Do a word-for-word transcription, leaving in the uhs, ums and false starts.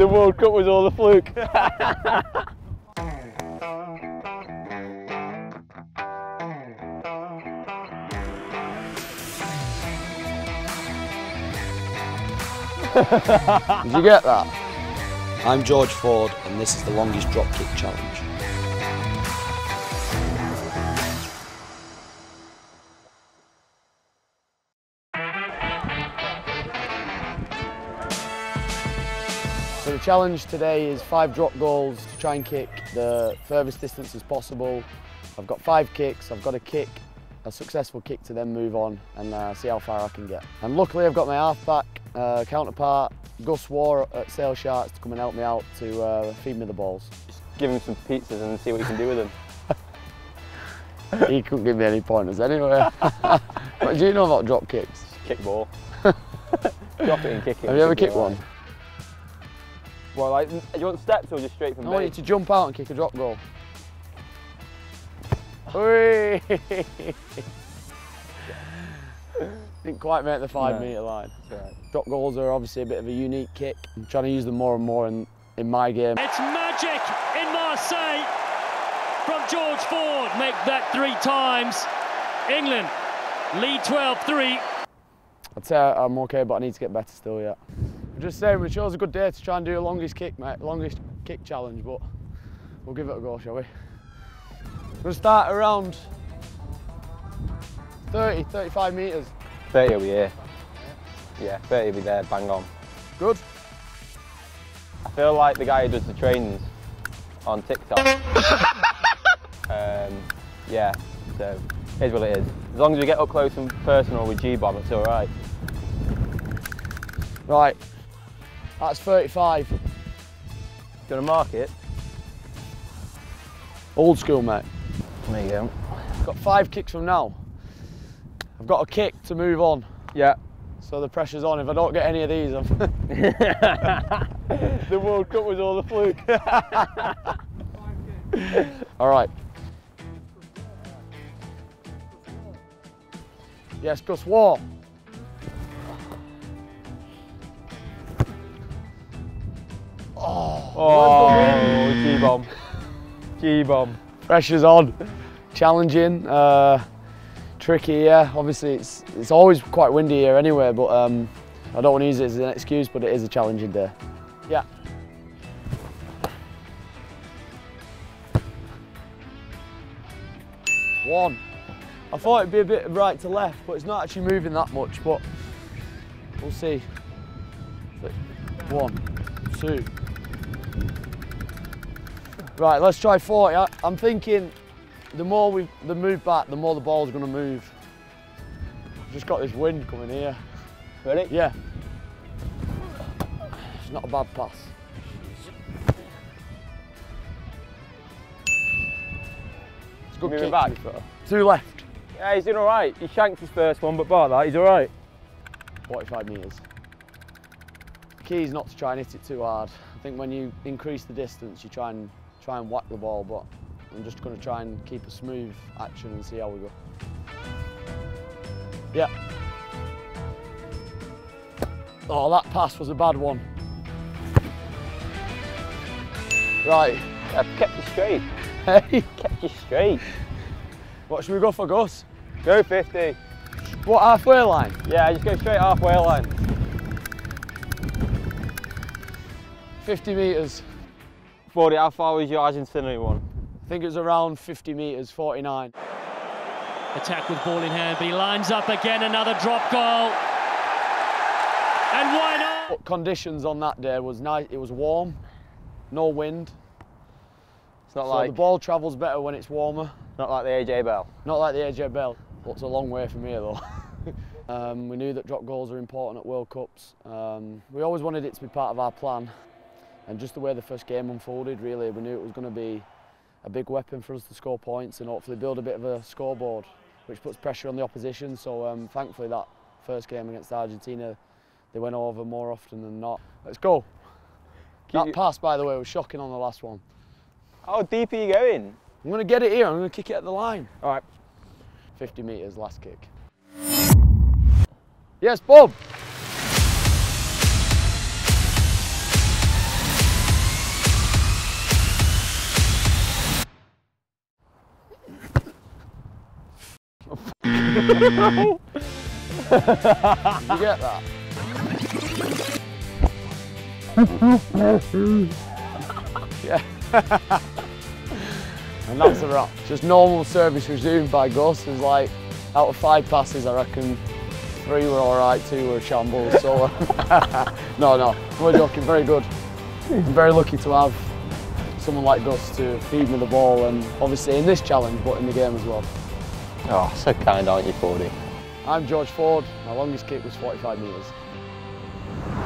the World Cup was all a fluke. Did you get that? I'm George Ford and this is the longest dropkick challenge. So the challenge today is five drop goals to try and kick the furthest distance as possible. I've got five kicks, I've got to kick a successful kick to then move on and uh, see how far I can get. And luckily I've got my halfback uh, counterpart, Gus Warr at Sale Sharks, to come and help me out to uh, feed me the balls. Just give him some pizzas and see what you can do with them. He couldn't give me any pointers anyway. What do you know about drop kicks? Kick ball. Drop it and kick it. Have you ever kicked one? Well, like, do you want steps or just straight from there? I want you to jump out and kick a drop goal. Didn't quite make the five no. metre line. Right. Drop goals are obviously a bit of a unique kick. I'm trying to use them more and more in, in my game. It's magic in Marseille from George Ford. Make that three times. England lead twelve three. I'd say I'm okay, but I need to get better still, yeah. I'm just saying, we chose a good day to try and do a longest kick, mate. Longest kick challenge, but we'll give it a go, shall we? We'll start around thirty, thirty-five metres. thirty will be here. Yeah, thirty will be there, bang on. Good. I feel like the guy who does the trainings on TikTok. um, yeah, so here's what it is. As long as we get up close and personal with G-Bomb, it's all right. Right, that's thirty-five. Do you want to mark it? Old school, mate. There you go. Got five kicks from now. I've got a kick to move on. Yeah. So the pressure's on. If I don't get any of these, I'm... The World Cup was all a fluke. All right. Yes, Gus Warr. Oh, oh G-bomb. G-bomb. Pressure's on. Challenging. Uh, Tricky, yeah. Obviously, it's it's always quite windy here anyway, but um, I don't want to use it as an excuse, but it is a challenging day. Yeah. One. I thought it'd be a bit right to left, but it's not actually moving that much, but we'll see. One, two. Right, let's try forty. I'm thinking, the more we the move back, the more the ball's going to move. Just got this wind coming here. Ready? Yeah. It's not a bad pass. It's a good kick. Back. Two left. Yeah, he's doing all right. He shanked his first one, but bar that, he's all right. forty-five metres. The key is not to try and hit it too hard. I think when you increase the distance, you try and try and whack the ball, but I'm just going to try and keep a smooth action and see how we go. Yeah. Oh, that pass was a bad one. Right. I've kept you straight. Hey? Kept you straight. What should we go for, Gus? Go fifty. What, halfway line? Yeah, just go straight halfway line. fifty metres. forty, how far was your Argentina one? I think it was around fifty metres, forty-nine. Attack with ball in hand, but he lines up again, another drop goal. And why not? But conditions on that day was nice, it was warm, no wind. It's not so like... the ball travels better when it's warmer. Not like the A J Bell. Not like the A J Bell, but it's a long way from here though. um, we knew that drop goals are important at World Cups. Um, we always wanted it to be part of our plan. And just the way the first game unfolded, really, we knew it was going to be a big weapon for us to score points and hopefully build a bit of a scoreboard, which puts pressure on the opposition. So um, thankfully that first game against Argentina, they went over more often than not. Let's go. Keep that pass, by the way, was shocking on the last one. How deep are you going? I'm going to get it here. I'm going to kick it at the line. All right. fifty metres, last kick. Yes, Bob. You get that? Yeah. And that's a wrap. Just normal service resumed by Gus. It was like, out of five passes, I reckon three were all right, two were shambles. So no, no, we're joking. Very good. I'm very lucky to have someone like Gus to feed me the ball, and obviously in this challenge, but in the game as well. Oh, so kind, aren't you, Fordy? I'm George Ford. My longest kick was forty-five metres.